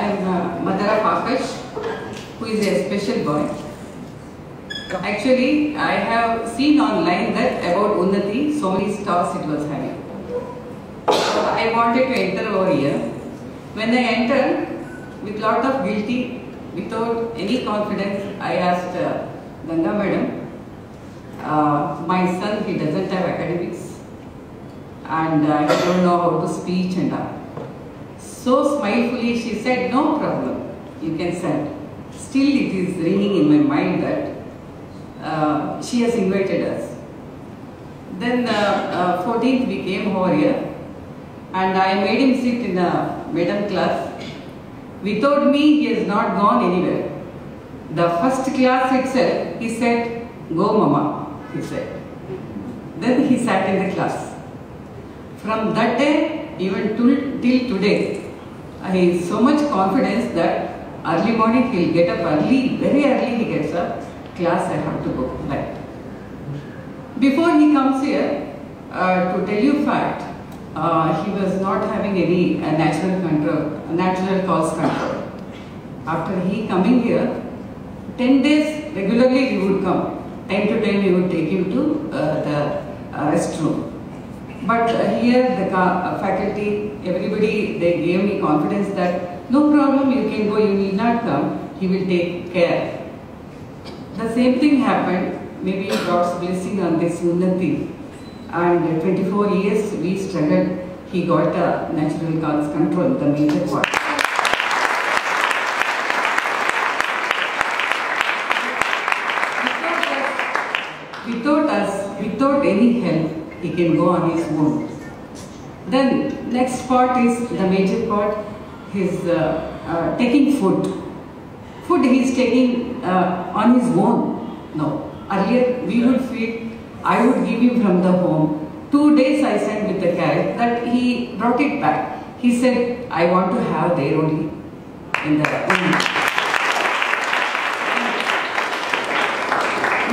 I am Madara Pakesh, who is a special boy. Actually, I have seen online that about UNNATI, so many stars it was having. So I wanted to enter over here. When I entered, with lot of guilty, without any confidence, I asked Ganga madam, my son, he doesn't have academics and he don't know how to speech and all. So smilefully she said, no problem, you can send. Still it is ringing in my mind that she has invited us. Then 14th we came over here and I made him sit in a madam class. Without me he has not gone anywhere. The first class itself he said, go mama, he said. Then he sat in the class. From that day even till today I have so much confidence that early morning he will get up early, very early he gets up. Class I have to go back. Before he comes here, to tell you fact, he was not having any natural cause control. After he coming here, 10 days regularly he would come. 10 to 10 we would take him to the restroom. But here the faculty, everybody, they gave me confidence that no problem, you can go, you need not come, he will take care. The same thing happened, maybe God's blessing on this UNNATI, and 24 years we struggled, he got a natural cause control, the major part. Without any help, he can go on his own. Then next part is, the major part, his taking food. Food he is taking on his own. No, earlier we would feed, I would give him from the home. 2 days I sent with the carrot that he brought it back. He said, I want to have there only in the home.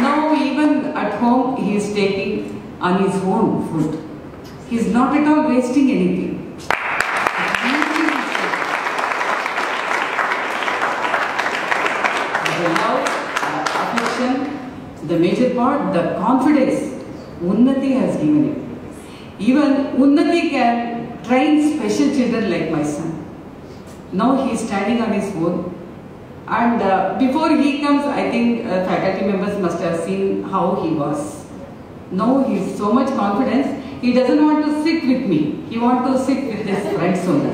Now even at home he is taking on his own food. He is not at all wasting anything. The major part, the confidence UNNATI has given him. Even UNNATI can train special children like my son. Now he is standing on his own. And before he comes, I think faculty members must have seen how he was. Now he has so much confidence. He doesn't want to sit with me. He wants to sit with his friends only.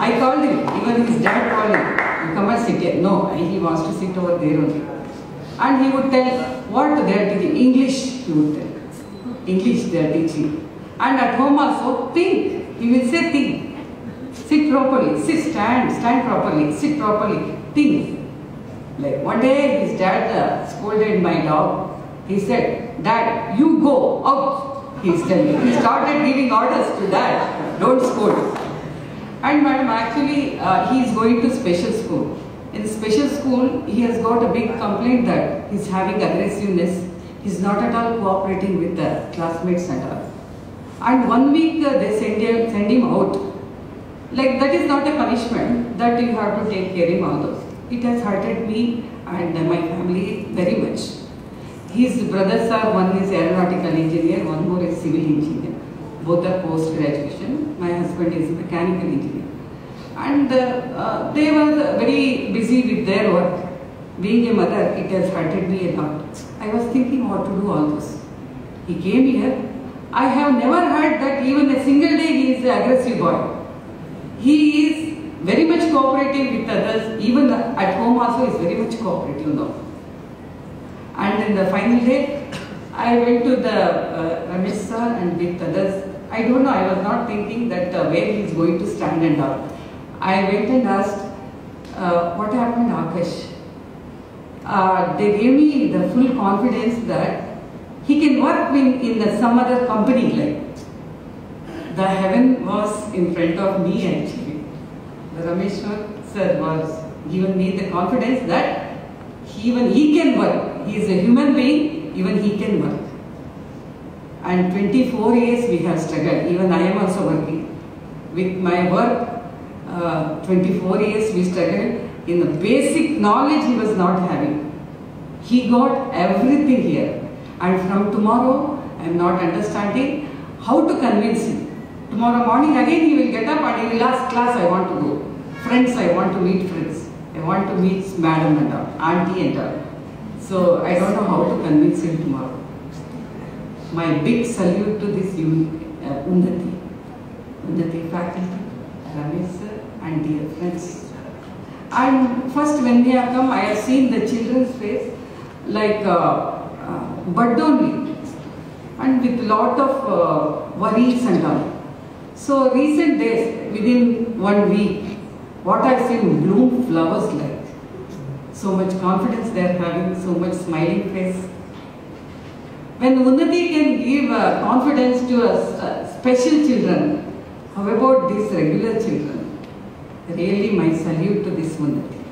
I called him. Even his dad called him. You come and sit here. No, he wants to sit over there only. And he would tell what they are teaching. English, he would tell. English they are teaching. And at home also, think. He will say think. Sit properly. Sit, stand properly. Sit properly. Think. Like one day his dad scolded my dog. He said, Dad, you go out. He is telling. He started giving orders to Dad. Don't scold. And madam, actually, he is going to special school. In special school, he has got a big complaint that he's having aggressiveness. He's not at all cooperating with the classmates and all. And 1 week they send him out. Like that is not a punishment that you have to take care of him all those. It has hurted me and my family very much. His brothers are, one is aeronautical engineer, one more is civil engineer. Both are post-graduation. My husband is mechanical engineer. And they were very busy with their work. Being a mother, it has hurted me a lot. I was thinking what to do all this. He came here. I have never heard that even a single day he is an aggressive boy. He is very much cooperative with others. Even at home also is very much cooperative now. And in the final day, I went to the Ramesh sir and with others. I don't know, I was not thinking that where he is going to stand and all. I went and asked, what happened Akash? They gave me the full confidence that he can work in some other company like. The heaven was in front of me actually. The Ramesh sir was given me the confidence that even he can work. He is a human being, even he can work. And 24 years we have struggled, even I am also working. With my work, 24 years we struggled. In the basic knowledge he was not having. He got everything here. And from tomorrow, I am not understanding how to convince him. Tomorrow morning again he will get up and he will ask, class I want to go. Friends, I want to meet friends. I want to meet madam and all, auntie and all. So I don't know how to convince him tomorrow. My big salute to this UNNATI faculty, Ramesh sir, and dear friends. And first when we have come, I have seen the children's face like bud only, and with lot of worries and all. So recent days, within 1 week, what I have seen bloom flowers like. So much confidence they are having, so much smiling face. When UNNATI can give confidence to special children, how about these regular children? Really my salute to this UNNATI.